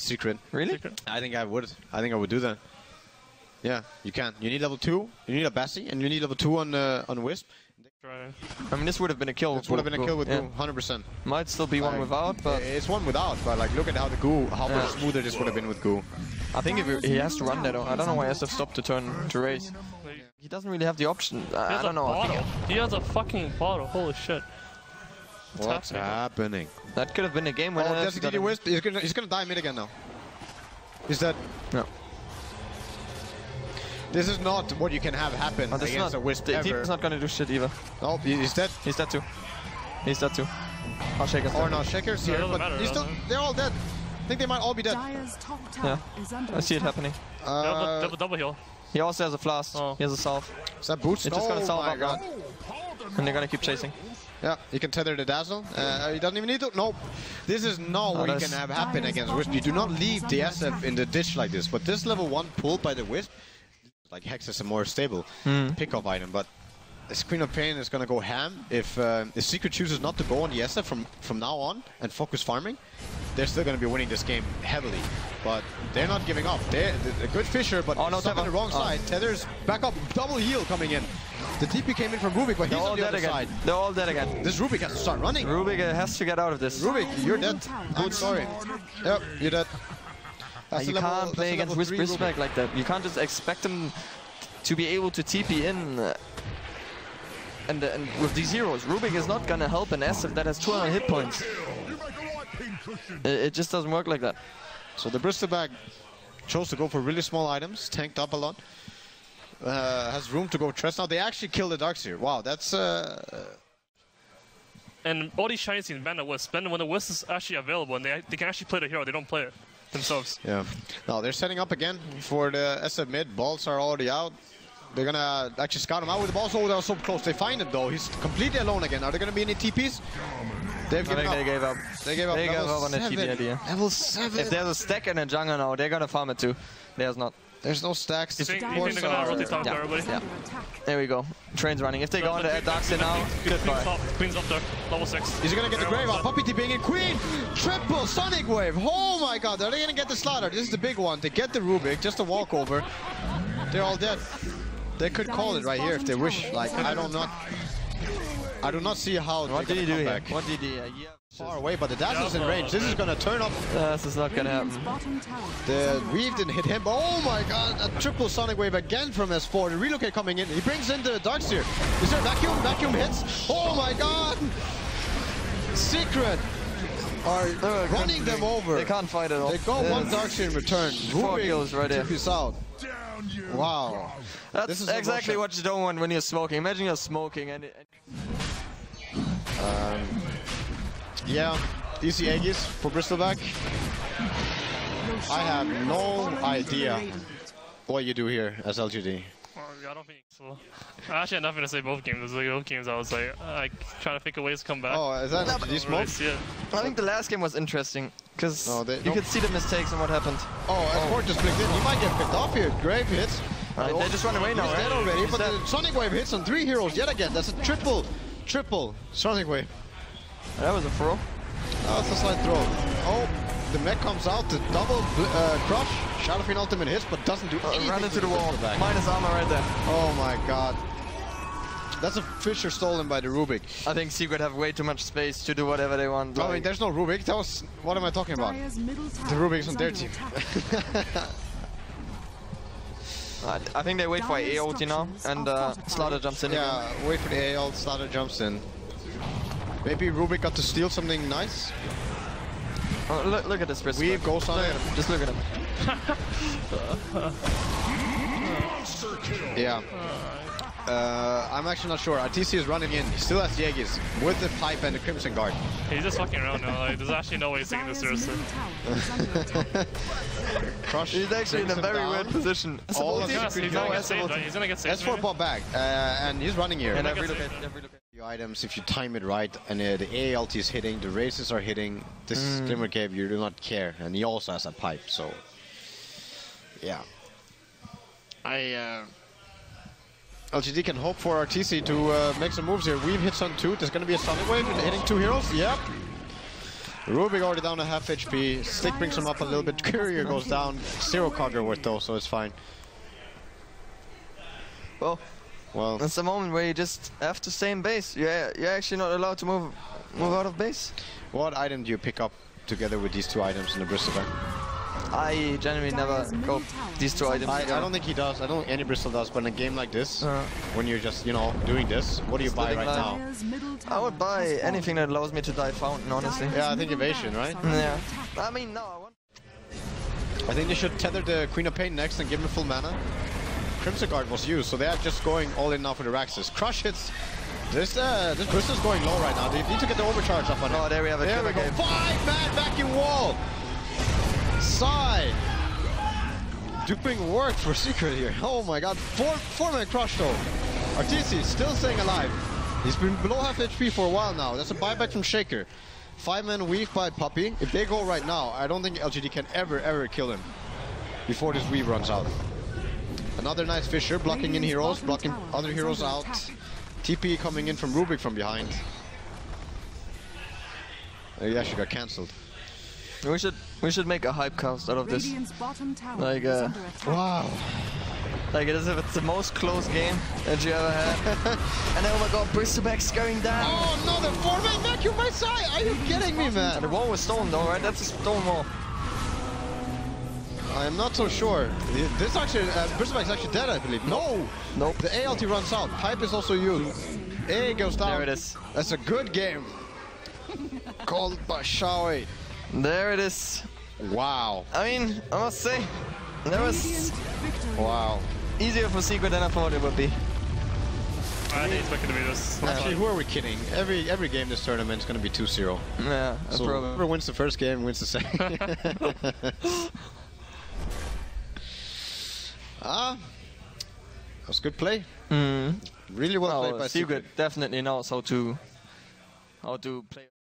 Secret. Really? Secret? I think I would. I think I would do that. Yeah, you can. You need level 2, you need a Bassi, and you need level 2 on Wisp. Right. I mean, this would have been a kill. This would have been a kill with Goo, 100%. Might still be like, one without, but... It's one without, but like, look at how the Goo, how much smoother this would have been with Goo. I think if he has to run that, I don't know why SF stopped to turn to raise. He doesn't really have the option. I don't know. He has a fucking bottle, holy shit. What's happening? That could have been a game winner. Oh, that's a Wisp. He's gonna die mid again now. He's dead. No. This is not what you can have happen against a Wisp ever. Team's not gonna do shit either. No, he's dead. He's dead too. He's dead too. Oh, Shaker's dead. Or no, Shaker's here, but he's still, they're all dead. I think they might all be dead. Yeah, I see it happening. Double heal. He also has a flask. Oh. He has a salve. Is that boost? It's just gonna salve up now. And they're gonna keep chasing. Yeah, you can tether the Dazzle. He doesn't even need to. Nope. This is not what you can have happen against Wisp. You do not leave the SF in the ditch like this. But this level 1 pull by the Wisp, like Hex is a more stable pick-up item, but this Queen of Pain is gonna go ham. If Secret chooses not to go on the SF from now on and focus farming, they're still gonna be winning this game heavily. But they're not giving up. They're a good Fissure, but stuck on the wrong side. Tether's back up, double heal coming in. The TP came in from Rubick, but he's on the other side. They're all dead again. This Rubick has to start running. Rubick has to get out of this. Rubick, you're dead. I'm sorry. Yep, you're dead. You can't play against Bristleback like that. You can't just expect him to be able to TP in. And with these heroes, Rubick is not gonna help an SF that has 200 hit points. It just doesn't work like that. So the Bristleback chose to go for really small items, tanked up a lot. Has room to go Tress now. They actually killed the Darkseer. Wow, that's... And all these shinies in Bandit Wisp. Bandit, when the Wisp is actually available, and they can actually play the hero, they don't play it themselves. Yeah. Now they're setting up again for the SF mid. Balls are already out. They're gonna actually scout him out with the balls. Oh, they're so close. They find him though. He's completely alone again. Are there gonna be any TPs? They've given up. They gave up. They gave up. They gave up on the TP idea. Level 7. If there's a stack and a jungle now, they're gonna farm it too. There's not. There's no stacks. You think they're gonna rotate top for everybody? Yeah. There we go. Train's running. If they go on the Darkseer now, goodbye. Queen's up there. Level 6. He's gonna get the Grave out. Puppey TPing in. Queen! Triple Sonic Wave! Oh my god, are they gonna get the Slaughter? This is the big one. They get the Rubick, just a walkover. They're all dead. They could call it right here if they wish. Like, I do not see how they can come back. What did he do? Far away, but the Dazzle's in range. This is gonna turn up. This is not gonna happen. The Weave didn't hit him. Oh my god, a triple Sonic Wave again from S4. The relocate coming in. He brings in the Darkseer. Is there a vacuum? Vacuum hits. Oh my god! Secret are running them over. They can't fight at all. They go one Darkseer in return. Rubick right there. Peace out. Wow. That's exactly what you don't want when you're smoking. Imagine you're smoking and... Yeah, easy Aegis for Bristleback. I have no idea what you do here as LGD. I don't think so. I actually had nothing to say both games. Like, both games I was like trying to think of ways to come back. Oh, is that LGD smoke? I think the last game was interesting because you could see the mistakes and what happened. Oh, S4 just clicked in. He might get picked off here. Grave hits. They just run away now. He's dead already, but the Sonic Wave hits on 3 heroes yet again. That's a triple Sonic Wave. That was a throw. That's a slight throw. Oh, the mech comes out, the double crush. Shadow Fiend ultimate hits, but doesn't do anything. Ran into the wall. Minus armor right there. Oh my god. That's a Fissure stolen by the Rubick. I think Secret have way too much space to do whatever they want. I mean, there's no Rubick. That was... What am I talking about? The Rubick's on their team. I think they wait for AA ult now, and Slaughter jumps in. Yeah, again. Wait for the AA ult, Slaughter jumps in. Maybe Rubick got to steal something nice. Oh, look at this Bristleback. We go Sonic. Just look at him. Yeah. I'm actually not sure. Artecy is running in. He still has Yegis with the pipe and the Crimson Guard. He's just fucking around now. Like, there's actually no way he's taking this seriously. He's actually in a very weird position. He's gonna get saved. S4 pop back, and he's running here. And every look at items, if you time it right, and the ALT is hitting, the races are hitting, this Glimmer Cave, you do not care, and he also has a pipe, so yeah. LGD can hope for Artecy to make some moves here. Weave hits on 2, there's gonna be a Sonic Wave, hitting 2 heroes, yep. Rubick already down to half HP. Stick brings him up a little bit. Courier goes down. Zero Cogger worth though, so it's fine. Well, that's the moment where you just have to stay in base. You're actually not allowed to move out of base. What item do you pick up together with these two items in the Bristleback? I generally never go these two items. I don't think he does. I don't think any Bristol does. But in a game like this, when you're just, you know, doing this, what do you buy right now? I would buy anything that allows me to die Fountain, honestly. Yeah, I think evasion, right? Yeah. I mean, no. I think they should tether the Queen of Pain next and give him full mana. Crimson Guard was used, so they are just going all in now for the Raxxas. Crush hits. This Bristol's going low right now. They need to get the overcharge up on it. Oh, there we have it. There we go. Game. 5-man vacuum wall. Side duping work for Secret here. Oh my god, four-man crush though. Artecy still staying alive. He's been below half HP for a while now. That's a buyback from Shaker. 5-man weave by Puppey. If they go right now, I don't think LGD can ever kill him before this weave runs out. Another nice Fissure, blocking in heroes, blocking other heroes out. TP coming in from Rubick from behind. Yeah, she got cancelled. We should make a hype cast out of this. Like wow. Like it is if it's the most close game that you ever had. And oh my god, Bristleback's going down. Oh no, the 4-man vacuum by side! Are you kidding me, man? And the wall was stone though, right? That's a stone wall. I am not so sure. This actually Bristleback's actually dead, I believe. No! Nope. The ALT runs out. Hype is also used. A goes down. There it is. That's a good game. Called by Shaoi. There it is. Wow. I mean, I must say, that was easier for Secret than I thought it would be. I didn't expect it to be this. Actually, who are we kidding? Every game this tournament is going to be 2-0. Yeah, so whoever wins the first game wins the second. That was good play. Really well played by Secret. Secret definitely knows how to play.